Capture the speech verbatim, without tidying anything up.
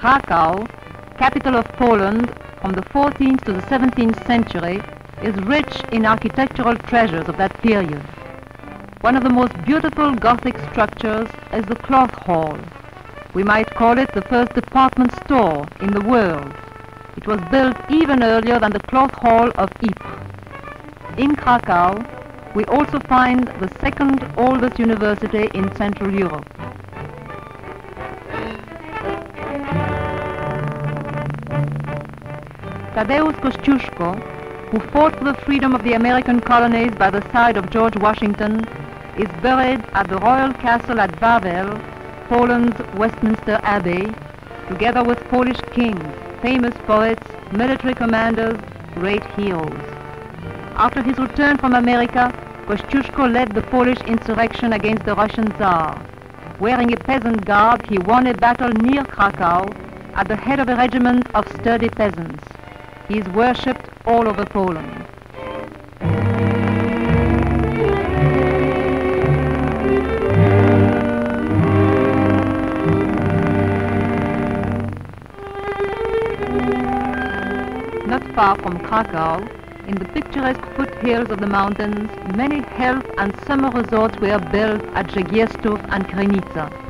Krakow, capital of Poland from the fourteenth to the seventeenth century, is rich in architectural treasures of that period. One of the most beautiful Gothic structures is the Cloth Hall. We might call it the first department store in the world. It was built even earlier than the Cloth Hall of Ypres. In Krakow, we also find the second oldest university in Central Europe. Tadeusz Kościuszko, who fought for the freedom of the American colonies by the side of George Washington, is buried at the royal castle at Wawel, Poland's Westminster Abbey, together with Polish kings, famous poets, military commanders, great heroes. After his return from America, Kościuszko led the Polish insurrection against the Russian Tsar. Wearing a peasant garb, he won a battle near Krakow at the head of a regiment of sturdy peasants. He is worshipped all over Poland. Not far from Krakow, in the picturesque foothills of the mountains, many health and summer resorts were built at Żegiestów and Krynica.